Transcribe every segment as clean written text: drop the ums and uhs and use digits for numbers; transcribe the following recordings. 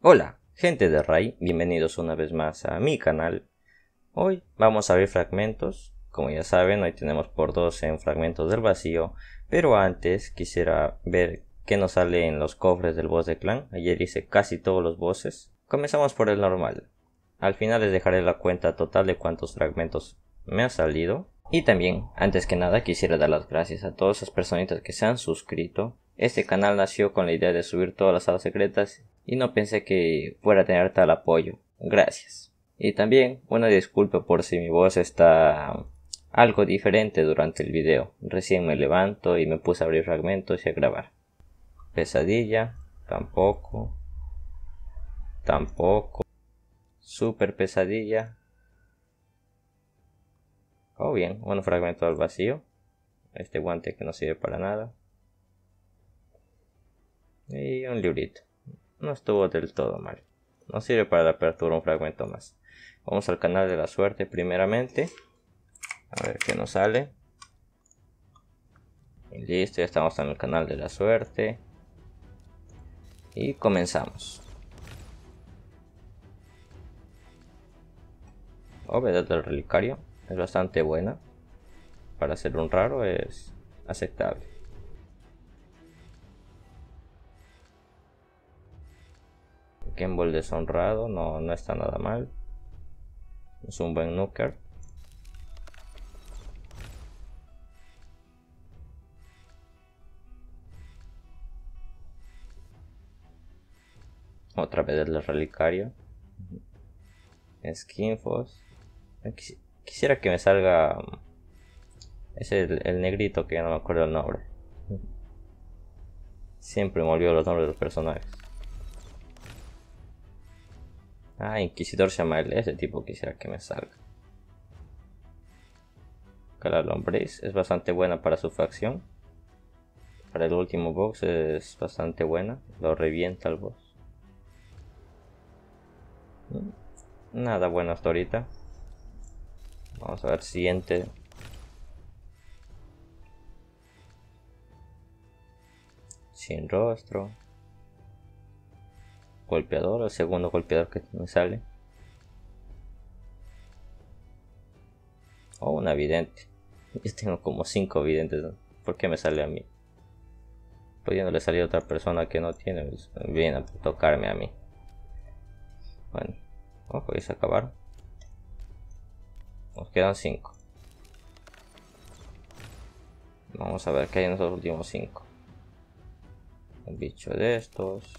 Hola, gente de Rai, bienvenidos una vez más a mi canal. Hoy vamos a ver fragmentos. Como ya saben, hoy tenemos por 2 en Fragmentos del Vacío, pero antes quisiera ver qué nos sale en los cofres del boss de clan. Ayer hice casi todos los bosses. Comenzamos por el normal. Al final les dejaré la cuenta total de cuántos fragmentos me ha salido. Y también, antes que nada, quisiera dar las gracias a todas esas personitas que se han suscrito. Este canal nació con la idea de subir todas las salas secretas y no pensé que fuera a tener tal apoyo. Gracias. Y también una disculpa por si mi voz está algo diferente durante el video. Recién me levanto y me puse a abrir fragmentos y a grabar. Pesadilla, tampoco. Tampoco. Super pesadilla. Oh bien, un fragmento al vacío. Este guante que no sirve para nada. Y un librito. No estuvo del todo mal. Nos sirve para la apertura un fragmento más. Vamos al canal de la suerte primeramente. A ver qué nos sale. Y listo, ya estamos en el canal de la suerte. Y comenzamos. Obedad del relicario. Es bastante buena. Para ser un raro es aceptable. Kembol deshonrado, no está nada mal. Es un buen nuker. Otra vez el relicario. Skinfos. Quisiera que me salga. Es el negrito que no me acuerdo el nombre. Siempre me olvido los nombres de los personajes. Ah, Inquisidor Shamael, ese tipo quisiera que me salga. Cala Lombriz es bastante buena para su facción. Para el último boss es bastante buena. Lo revienta el boss. Nada bueno hasta ahorita. Vamos a ver siguiente. Sin rostro. Golpeador, el segundo golpeador que me sale. Oh, una vidente. Yo tengo como 5 videntes. ¿Por qué me sale a mí? Pudiéndole salir a otra persona que no tiene. Pues, viene a tocarme a mí. Bueno, ojo, ya se acabaron. Nos quedan 5. Vamos a ver qué hay en esos últimos 5. Un bicho de estos.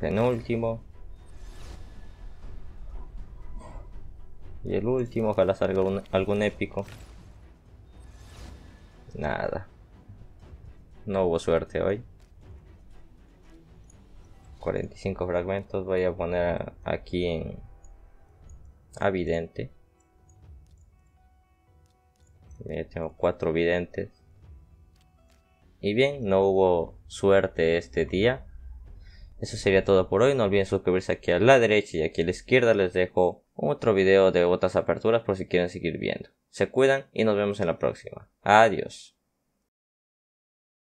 Penúltimo. Y el último, ojalá salga algún épico. Nada. No hubo suerte hoy. 45 fragmentos. Voy a poner aquí en Vidente. Ya tengo 4 videntes. Y bien, no hubo suerte este día. Eso sería todo por hoy, no olviden suscribirse aquí a la derecha y aquí a la izquierda les dejo otro video de otras aperturas por si quieren seguir viendo. Se cuidan y nos vemos en la próxima. Adiós.